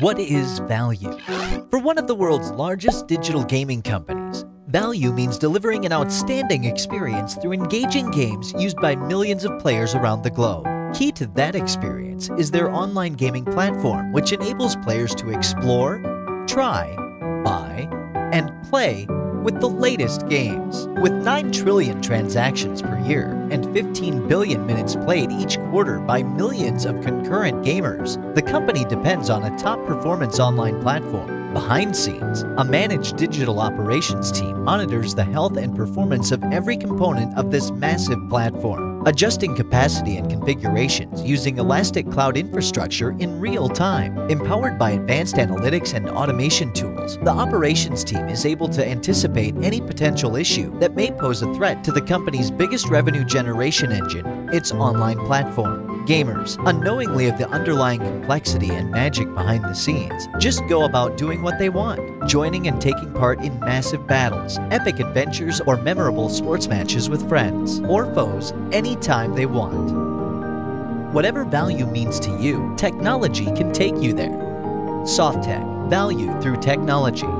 What is value? For one of the world's largest digital gaming companies, value means delivering an outstanding experience through engaging games used by millions of players around the globe. Key to that experience is their online gaming platform, which enables players to explore, try, buy, and play with the latest games. With 9 trillion transactions per year and 15 billion minutes played each quarter by millions of concurrent gamers, the company depends on a top-performance online platform. Behind scenes, a managed digital operations team monitors the health and performance of every component of this massive platform, adjusting capacity and configurations using elastic cloud infrastructure in real time. Empowered by advanced analytics and automation tools, the operations team is able to anticipate any potential issue that may pose a threat to the company's biggest revenue generation engine, its online platform. Gamers, unknowingly of the underlying complexity and magic behind the scenes, just go about doing what they want, joining and taking part in massive battles, epic adventures, or memorable sports matches with friends or foes anytime they want. Whatever value means to you, technology can take you there. Softtech, value through technology.